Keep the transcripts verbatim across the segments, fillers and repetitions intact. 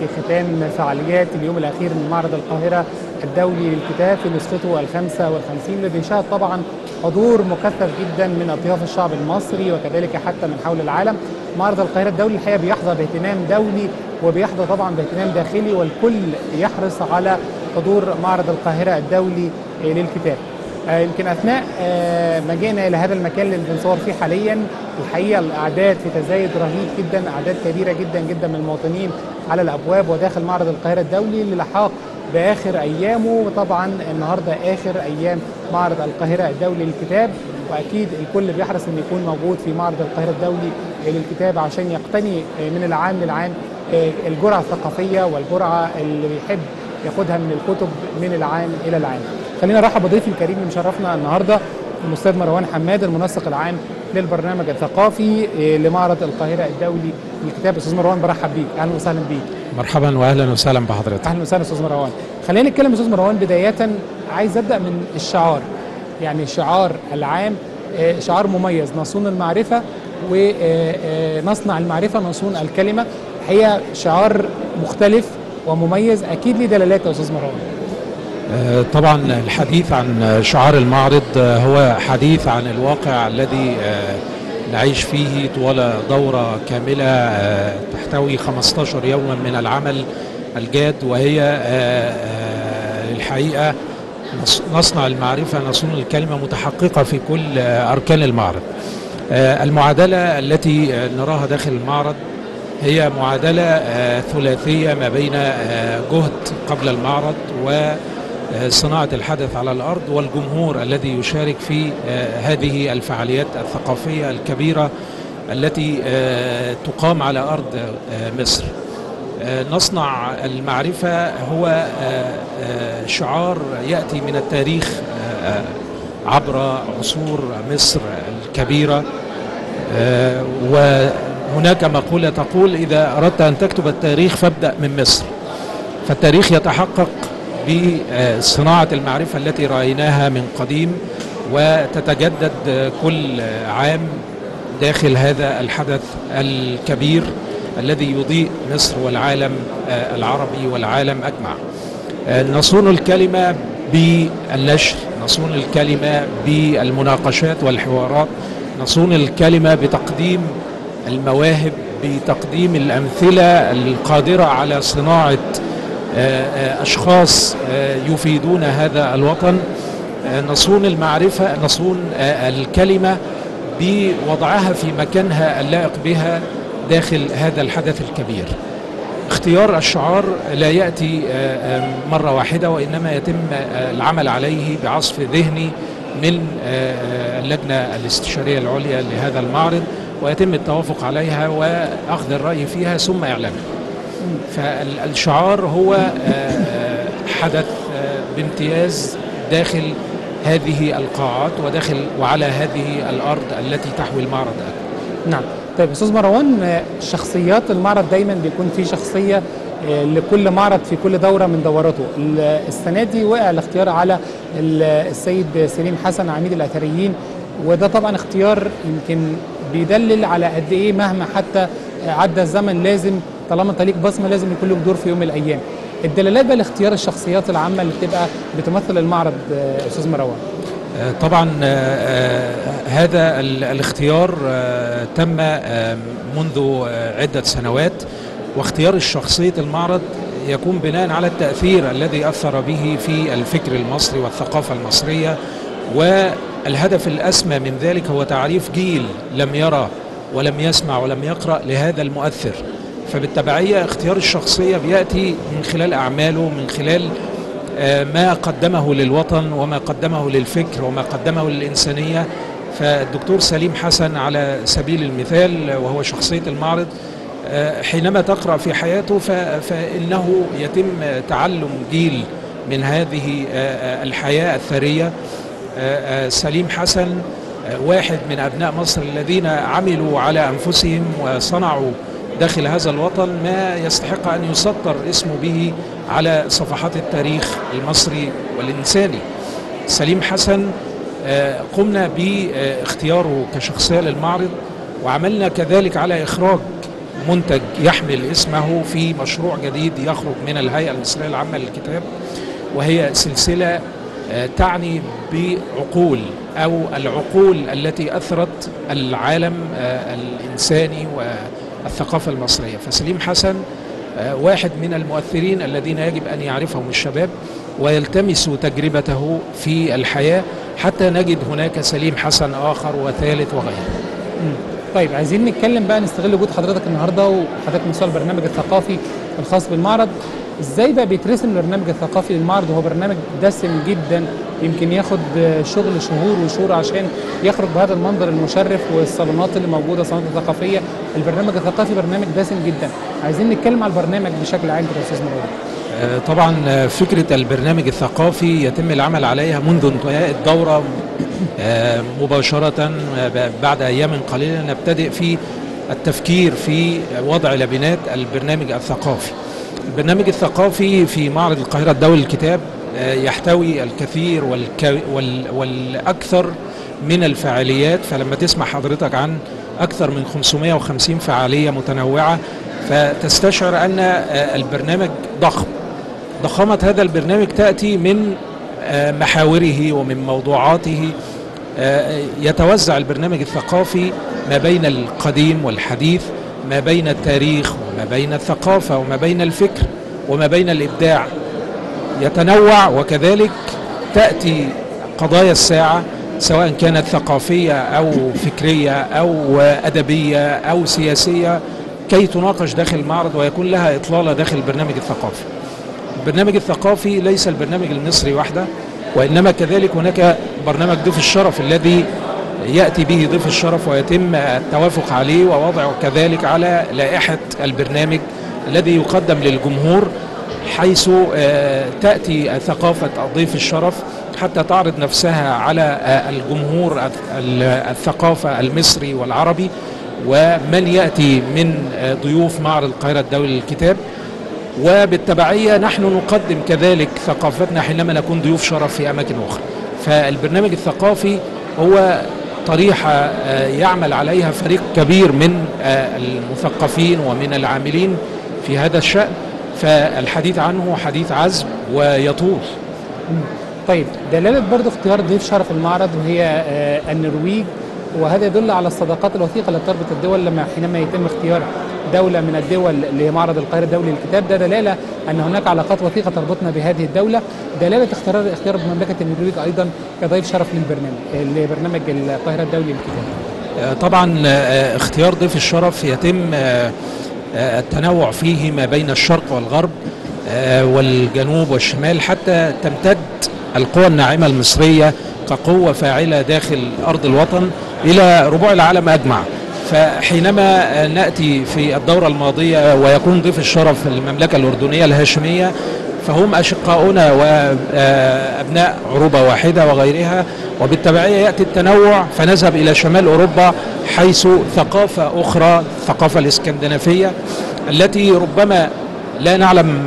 في ختام فعاليات اليوم الأخير من معرض القاهرة الدولي للكتاب في نسخته الخامسة والخمسين، الذي شهد طبعا حضور مكثف جدا من أطياف الشعب المصري وكذلك حتى من حول العالم. معرض القاهرة الدولي الحقيقة بيحظى باهتمام دولي وبيحظى طبعا باهتمام داخلي، والكل يحرص على حضور معرض القاهرة الدولي للكتاب. يمكن أثناء ما جئنا إلى هذا المكان اللي بنصور فيه حاليا، الحقيقة الأعداد في تزايد رهيب جدا، أعداد كبيرة جدا جدا من المواطنين على الأبواب وداخل معرض القاهرة الدولي للحاق بآخر أيامه، وطبعا النهاردة آخر أيام معرض القاهرة الدولي للكتاب. وأكيد الكل بيحرص أن يكون موجود في معرض القاهرة الدولي للكتاب عشان يقتني من العام للعام الجرعة الثقافية والجرعة اللي بيحب ياخدها من الكتب من العام إلى العام. خلينا نرحب بضيفي الكريم اللي مشرفنا النهارده الاستاذ مروان حماد، المنسق العام للبرنامج الثقافي لمعرض القاهره الدولي للكتاب. استاذ مروان برحب بيك، اهلا وسهلا بيك. مرحبا واهلا وسهلا بحضرتك. اهلا وسهلا استاذ مروان. خلينا نتكلم استاذ مروان، بدايه عايز ابدا من الشعار، يعني الشعار العام شعار مميز، نصون المعرفه ونصنع المعرفه نصون الكلمه. هي شعار مختلف ومميز، اكيد ليه دلالاته يا استاذ مروان. طبعا الحديث عن شعار المعرض هو حديث عن الواقع الذي نعيش فيه طوال دورة كاملة تحتوي خمسة عشر يوما من العمل الجاد، وهي الحقيقة نصنع المعرفة نصون الكلمة، متحققة في كل أركان المعرض. المعادلة التي نراها داخل المعرض هي معادلة ثلاثية ما بين جهد قبل المعرض و صناعة الحدث على الأرض والجمهور الذي يشارك في هذه الفعاليات الثقافية الكبيرة التي تقام على أرض مصر. نصنع المعرفة هو شعار يأتي من التاريخ عبر عصور مصر الكبيرة، وهناك مقولة تقول إذا أردت أن تكتب التاريخ فابدأ من مصر. فالتاريخ يتحقق بصناعة المعرفة التي رأيناها من قديم وتتجدد كل عام داخل هذا الحدث الكبير الذي يضيء مصر والعالم العربي والعالم أجمع. نصون الكلمة بالنشر، نصون الكلمة بالمناقشات والحوارات، نصون الكلمة بتقديم المواهب، بتقديم الأمثلة القادرة على صناعة أشخاص يفيدون هذا الوطن. نصون المعرفة نصون الكلمة بوضعها في مكانها اللائق بها داخل هذا الحدث الكبير. اختيار الشعار لا يأتي مرة واحدة، وإنما يتم العمل عليه بعصف ذهني من اللجنة الاستشارية العليا لهذا المعرض، ويتم التوافق عليها وأخذ الرأي فيها ثم إعلانها. فالشعار هو حدث بامتياز داخل هذه القاعات وداخل وعلى هذه الأرض التي تحوي المعرض. نعم. طيب أستاذ مروان، شخصيات المعرض دايما بيكون في شخصية لكل معرض في كل دورة من دورته. السنة دي وقع الاختيار على السيد سليم حسن عميد الأثريين، وده طبعا اختيار يمكن بيدلل على قد إيه مهما حتى عدى الزمن لازم طالما انت ليك بصمه لازم يكون لك دور في يوم من الايام. الدلالات بقى لاختيار الشخصيات العامه اللي بتبقى بتمثل المعرض استاذ مروان. طبعا هذا الاختيار تم منذ عده سنوات، واختيار شخصيه المعرض يكون بناء على التاثير الذي اثر به في الفكر المصري والثقافه المصريه، والهدف الاسمى من ذلك هو تعريف جيل لم يرى ولم يسمع ولم يقرأ لهذا المؤثر. فبالتبعية اختيار الشخصية بيأتي من خلال أعماله، من خلال ما قدمه للوطن وما قدمه للفكر وما قدمه للإنسانية. فالدكتور سليم حسن على سبيل المثال، وهو شخصية المعرض، حينما تقرأ في حياته فإنه يتم تعلم جيل من هذه الحياة الثرية. سليم حسن واحد من أبناء مصر الذين عملوا على أنفسهم وصنعوا داخل هذا الوطن ما يستحق أن يسطر اسمه به على صفحات التاريخ المصري والإنساني. سليم حسن قمنا باختياره كشخصية للمعرض، وعملنا كذلك على إخراج منتج يحمل اسمه في مشروع جديد يخرج من الهيئة المصرية العامة للكتاب، وهي سلسلة تعني بعقول أو العقول التي أثرت العالم الإنساني والثقافة المصرية. فسليم حسن واحد من المؤثرين الذين يجب أن يعرفهم الشباب ويلتمسوا تجربته في الحياة حتى نجد هناك سليم حسن آخر وثالث وغيره. طيب، عايزين نتكلم بقى، نستغل وجود حضرتك النهارده وحضرتك مسؤول البرنامج الثقافي الخاص بالمعرض. ازاي بقى بيترسم البرنامج الثقافي للمعرض وهو برنامج دسم جدا، يمكن ياخد شغل شهور وشهور عشان يخرج بهذا المنظر المشرف والصالونات اللي موجوده، صالونات ثقافيه. البرنامج الثقافي برنامج دسم جدا، عايزين نتكلم على البرنامج بشكل عام يا استاذ مروان. طبعا فكره البرنامج الثقافي يتم العمل عليها منذ انتهاء الدوره مباشره، بعد ايام قليله نبتدئ في التفكير في وضع لبنات البرنامج الثقافي. البرنامج الثقافي في معرض القاهرة الدولي للكتاب يحتوي الكثير والأكثر من الفعاليات، فلما تسمع حضرتك عن أكثر من خمسمائة وخمسين فعالية متنوعة فتستشعر أن البرنامج ضخم. ضخامة هذا البرنامج تأتي من محاوره ومن موضوعاته. يتوزع البرنامج الثقافي ما بين القديم والحديث، ما بين التاريخ وما بين الثقافة وما بين الفكر وما بين الإبداع، يتنوع. وكذلك تأتي قضايا الساعة سواء كانت ثقافية أو فكرية أو أدبية أو سياسية كي تناقش داخل المعرض ويكون لها إطلالة داخل البرنامج الثقافي. البرنامج الثقافي ليس البرنامج المصري وحده، وإنما كذلك هناك برنامج ضيف الشرف الذي يأتي به ضيف الشرف ويتم التوافق عليه ووضعه كذلك على لائحة البرنامج الذي يقدم للجمهور، حيث تأتي ثقافة ضيف الشرف حتى تعرض نفسها على الجمهور الثقافة المصري والعربي ومن يأتي من ضيوف معرض القاهرة الدولي للكتاب. وبالتبعية نحن نقدم كذلك ثقافتنا حينما نكون ضيوف شرف في أماكن أخرى. فالبرنامج الثقافي هو طريحة يعمل عليها فريق كبير من المثقفين ومن العاملين في هذا الشأن، فالحديث عنه حديث عذب ويطول. طيب، دلالة برضه اختيار ضيف شرف المعرض وهي النرويج، وهذا يدل على الصداقات الوثيقة اللي تربط الدول لما حينما يتم اختيار دولة من الدول لمعرض القاهرة الدولي للكتاب، ده دلالة أن هناك علاقات وثيقة تربطنا بهذه الدولة. دلالة اختيار اختيار مملكة النرويج أيضا كضيف شرف للبرنامج لبرنامج القاهرة الدولي للكتاب. طبعا اختيار ضيف الشرف يتم التنوع فيه ما بين الشرق والغرب والجنوب والشمال، حتى تمتد القوى الناعمة المصرية كقوة فاعلة داخل أرض الوطن إلى ربوع العالم أجمع. فحينما نأتي في الدورة الماضية ويكون ضيف الشرف المملكة الأردنية الهاشمية، فهم أشقاؤنا وأبناء عروبة واحدة وغيرها، وبالتبعية يأتي التنوع فنذهب إلى شمال أوروبا حيث ثقافة أخرى، الثقافة الإسكندنافية التي ربما لا نعلم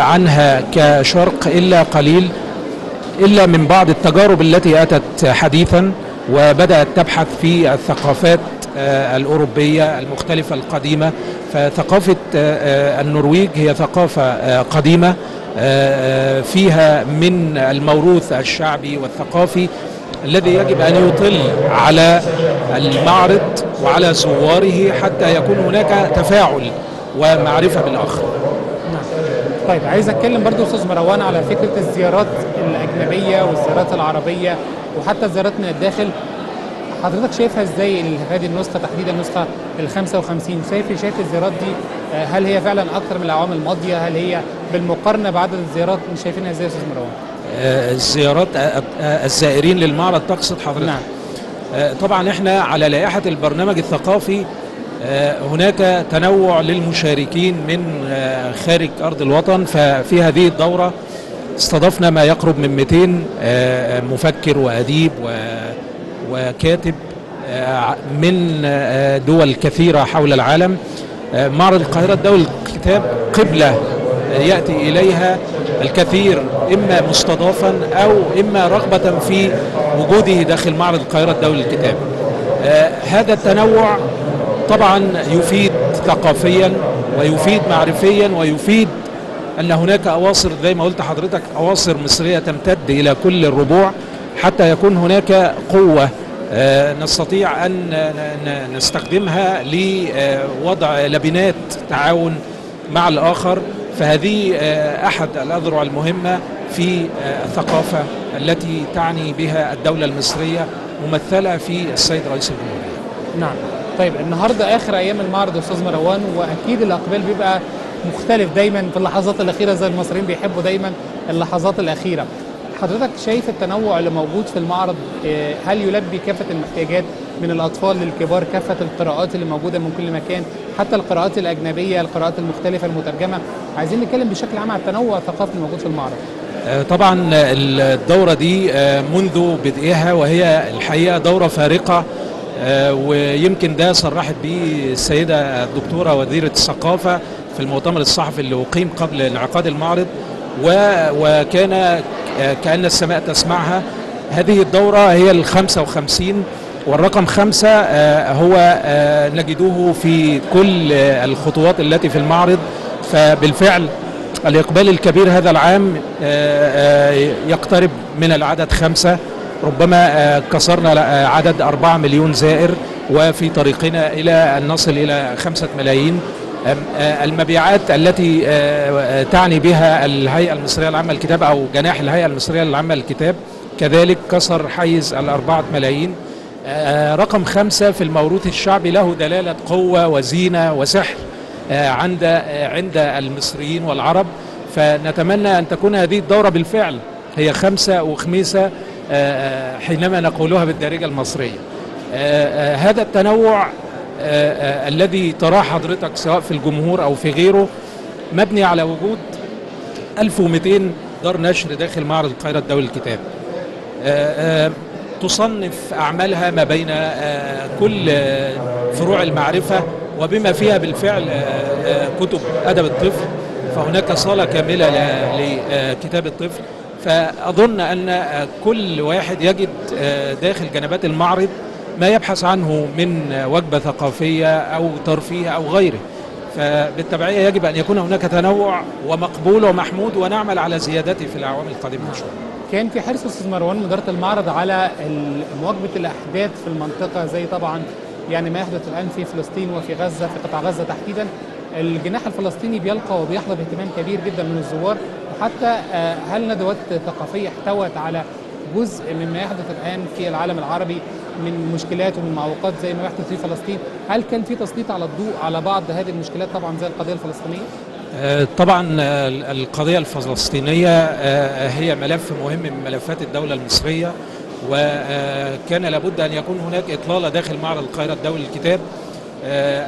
عنها كشرق إلا قليل، إلا من بعض التجارب التي أتت حديثا وبدأت تبحث في الثقافات الأوروبية المختلفة القديمة. فثقافة النرويج هي ثقافة قديمة فيها من الموروث الشعبي والثقافي الذي يجب أن يطل على المعرض وعلى زواره حتى يكون هناك تفاعل ومعرفة بالآخر. طيب، عايز اتكلم برضو استاذ مروان على فكرة الزيارات الأجنبية والزيارات العربية وحتى الزيارات من الداخل. حضرتك شايفها ازاي هذه النسخه تحديدا، النسخه ال خمسة وخمسين؟ شايف شايف الزيارات دي، هل هي فعلا اكثر من الاعوام الماضيه؟ هل هي بالمقارنه بعدد الزيارات شايفينها ازاي يا استاذ مروان؟ الزيارات الزائرين للمعرض تقصد حضرتك؟ نعم. طبعا احنا على لائحه البرنامج الثقافي هناك تنوع للمشاركين من خارج ارض الوطن، ففي هذه الدوره استضفنا ما يقرب من مئتين مفكر واديب و وكاتب من دول كثيرة حول العالم. معرض القاهرة الدولي للكتاب قبلة يأتي إليها الكثير، إما مستضافا أو إما رغبة في وجوده داخل معرض القاهرة الدولي للكتاب. هذا التنوع طبعا يفيد ثقافيا ويفيد معرفيا ويفيد أن هناك أواصر زي ما قلت حضرتك أواصر مصرية تمتد إلى كل الربوع حتى يكون هناك قوة نستطيع أن نستخدمها لوضع لبنات تعاون مع الآخر. فهذه أحد الأذرع المهمة في الثقافة التي تعني بها الدولة المصرية ممثلة في السيد رئيس الجمهورية. نعم. طيب النهاردة آخر أيام المعرض يا أستاذ مروان، وأكيد الأقبال بيبقى مختلف دايما في اللحظات الأخيرة زي المصريين بيحبوا دايما اللحظات الأخيرة. حضرتك شايف التنوع اللي موجود في المعرض، هل يلبي كافة المحتاجات من الأطفال للكبار، كافة القراءات اللي موجودة من كل مكان، حتى القراءات الأجنبية، القراءات المختلفة المترجمة؟ عايزين نتكلم بشكل عام عن التنوع الثقافي الموجود في المعرض. طبعا الدورة دي منذ بدئها وهي الحقيقة دورة فارقة، ويمكن ده صرحت به السيدة الدكتورة وزيرة الثقافة في المؤتمر الصحفي اللي أقيم قبل انعقاد المعرض، وكان كأن السماء تسمعها. هذه الدورة هي الخمسة وخمسين، والرقم خمسة هو نجدوه في كل الخطوات التي في المعرض. فبالفعل الإقبال الكبير هذا العام يقترب من العدد خمسة، ربما كسرنا عدد أربعة مليون زائر وفي طريقنا إلى أن نصل إلى خمسة ملايين. المبيعات التي تعني بها الهيئة المصرية العامة للكتاب أو جناح الهيئة المصرية العامة للكتاب كذلك كسر حيز الأربعة ملايين. رقم خمسة في الموروث الشعبي له دلالة قوة وزينة وسحر عند عند المصريين والعرب، فنتمنى أن تكون هذه الدورة بالفعل هي خمسة وخميسة حينما نقولها بالدارجة المصرية. هذا التنوع آه آه الذي تراه حضرتك سواء في الجمهور أو في غيره مبني على وجود ألف ومئتين دار نشر داخل معرض القاهرة الدولي للكتاب آه آه تصنف أعمالها ما بين آه كل آه فروع المعرفة وبما فيها بالفعل آه آه كتب أدب الطفل، فهناك صالة كاملة لكتاب آه الطفل. فأظن أن آه كل واحد يجد آه داخل جنبات المعرض ما يبحث عنه من وجبة ثقافية أو ترفيه أو غيره، فبالتبعية يجب أن يكون هناك تنوع ومقبول ومحمود، ونعمل على زيادته في الأعوام القادمة. كان في حرص أستاذ مروان إدارة المعرض على مواكبة الأحداث في المنطقة، زي طبعا يعني ما يحدث الآن في فلسطين وفي غزة، في قطاع غزة تحديدا. الجناح الفلسطيني بيلقى وبيحظى باهتمام كبير جدا من الزوار، وحتى هل ندوات ثقافية احتوت على جزء مما يحدث الآن في العالم العربي من مشكلات ومن معوقات زي ما يحدث في فلسطين؟ هل كان في تسليط على الضوء على بعض هذه المشكلات طبعا زي القضية الفلسطينية؟ طبعا القضية الفلسطينية هي ملف مهم من ملفات الدولة المصرية، وكان لابد أن يكون هناك إطلالة داخل معرض القاهرة الدولي للكتاب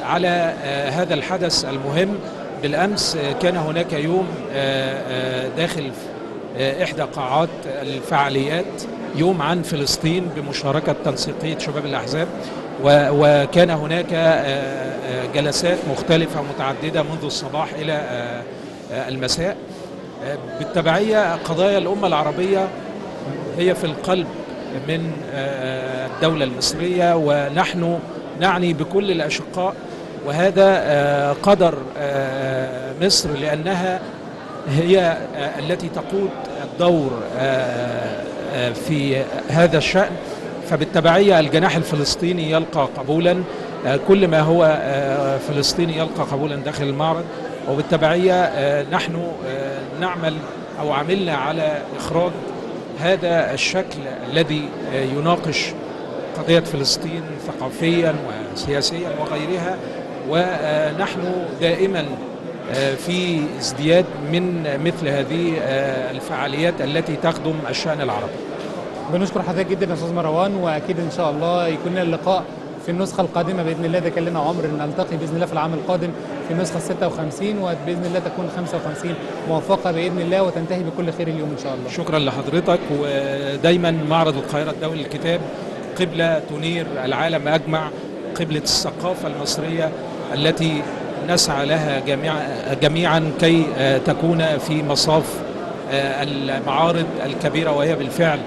على هذا الحدث المهم. بالأمس كان هناك يوم داخل إحدى قاعات الفعاليات، يوم عن فلسطين بمشاركة تنسيقية شباب الأحزاب، وكان هناك جلسات مختلفة متعددة منذ الصباح إلى المساء. بالتبعية قضايا الأمة العربية هي في القلب من الدولة المصرية، ونحن نعني بكل الأشقاء، وهذا قدر مصر لأنها هي التي تقود الدور في هذا الشأن. فبالتبعية الجناح الفلسطيني يلقى قبولا، كل ما هو فلسطيني يلقى قبولا داخل المعرض، وبالتبعية نحن نعمل أو عملنا على إخراج هذا الشكل الذي يناقش قضية فلسطين ثقافيا وسياسيا وغيرها. ونحن دائما في ازدياد من مثل هذه الفعاليات التي تخدم الشأن العربي. بنشكر حضرتك جدا يا استاذ مروان، واكيد ان شاء الله يكون لنا اللقاء في النسخه القادمه باذن الله. ده كان لنا عمر، نلتقي باذن الله في العام القادم في النسخه ستة وخمسين، وباذن الله تكون خمسة وخمسين موفقه باذن الله وتنتهي بكل خير اليوم ان شاء الله. شكرا لحضرتك، ودايما معرض القاهره الدولي للكتاب قبله تنير العالم اجمع، قبله الثقافه المصريه التي نسعى لها جميعا كي تكون في مصاف المعارض الكبيرة، وهي بالفعل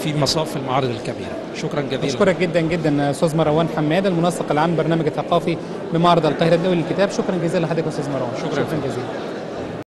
في مصاف المعارض الكبيره. شكرا جزيلا. اشكرك جدا جدا استاذ مروان حماد المنسق العام برنامج الثقافي بمعرض القاهره الدولي للكتاب. شكرا جزيلا لحضرتك استاذ مروان. شكرا, شكرا جزيلا.